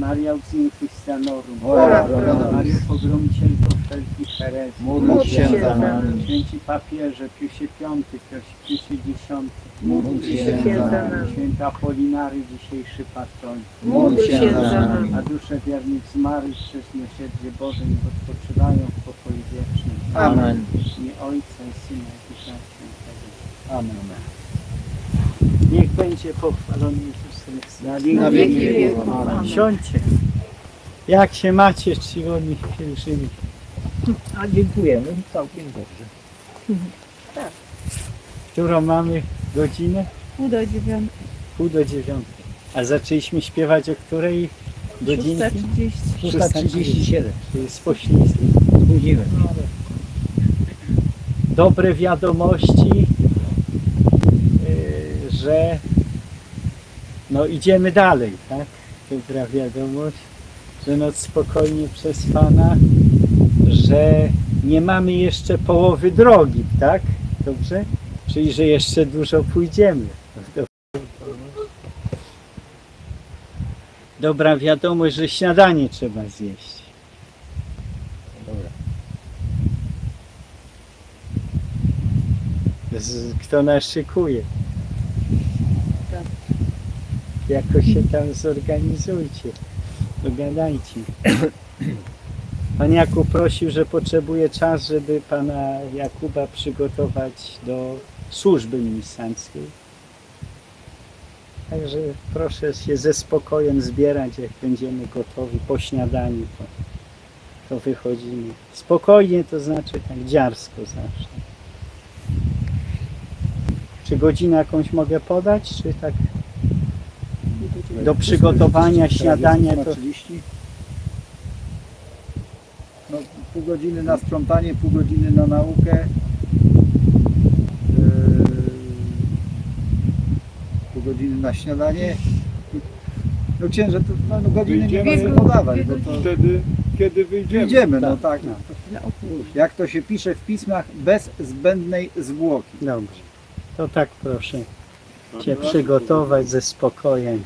Maria Auxilius Stanorum, Maria Pogromicielko wszelkich herezji, módl się za nami. Święci papieże, Piusie V, Piusie X, módl się za nami. Święta Apolinary, dzisiejszy patron, módl się za nami. A dusze wiernych zmarłych przez miłosierdzie Boże niech odpoczywają w pokoju wiecznym. Amen. W imię Ojca i Syna i Ducha Świętego. Amen. Niech będzie pochwalony Jezus Chrystus. Na wieki wieków. Siądźcie. Jak się macie, czcigodni pielgrzymi? A dziękujemy, całkiem dobrze. Tak. Którą mamy godzinę? Pół do dziewiątej. A zaczęliśmy śpiewać o której godzinie? 6:37. Czyli spoślizny. Zbudziłem. Dobre wiadomości, że no idziemy dalej, tak? Dobra wiadomość, że noc spokojnie przez Pana, że nie mamy jeszcze połowy drogi, tak? Dobrze? Czyli, że jeszcze dużo pójdziemy. Dobra wiadomość, że śniadanie trzeba zjeść. Kto nas szykuje? Jakoś się tam zorganizujcie, dogadajcie. Pan Jakub prosił, że potrzebuje czas, żeby pana Jakuba przygotować do służby ministranckiej. Także proszę się ze spokojem zbierać, jak będziemy gotowi po śniadaniu, to wychodzimy. Spokojnie, to znaczy tak dziarsko zawsze. Czy godzinę jakąś mogę podać, czy tak? Do przygotowania śniadania to... No, pół godziny na sprzątanie, pół godziny na naukę, pół godziny na śniadanie. No księże, to no, godziny nie będziemy podawać, bo to... Wtedy, kiedy wyjdziemy. Wyjdziemy, no tak. No. Jak to się pisze w pismach, bez zbędnej zwłoki. Dobrze, to tak proszę. Cię przygotować ze spokojem.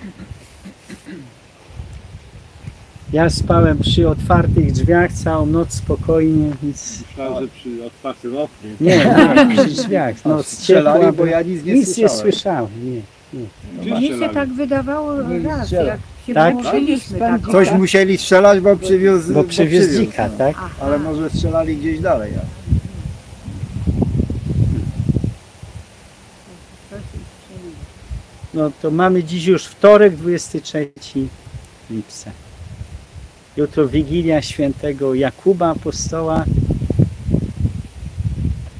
Ja spałem przy otwartych drzwiach całą noc spokojnie, nic... Myślałem, że przy otwartym oknie. Nie, przy drzwiach. Noc strzelali, bo ja nic nie słyszałem. Nie. Mnie się tak wydawało raz, jak się połączyliśmy. Tak? Coś musieli strzelać, bo przywiózł... Bo przywiózł dzika, tak? Aha. Ale może strzelali gdzieś dalej. No to mamy dziś już wtorek, 23 lipca. Jutro Wigilia Świętego Jakuba Apostoła.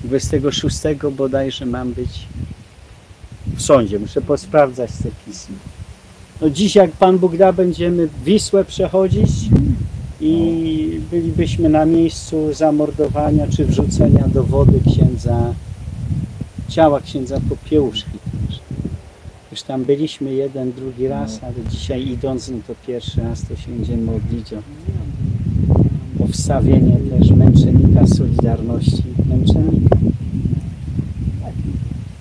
26 bodajże mam być w sądzie. Muszę posprawdzać te pisma. No dziś, jak Pan Bóg da, będziemy Wisłę przechodzić i bylibyśmy na miejscu zamordowania czy wrzucenia do wody ciała księdza Popiełuszy. Już tam byliśmy jeden, drugi raz, ale dzisiaj idąc, no to pierwszy raz to się będziemy modlić o wstawienie też męczennika Solidarności. Męczennika.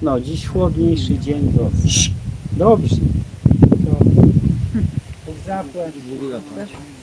No, dziś chłodniejszy dzień do... Dobrze. To zapłać.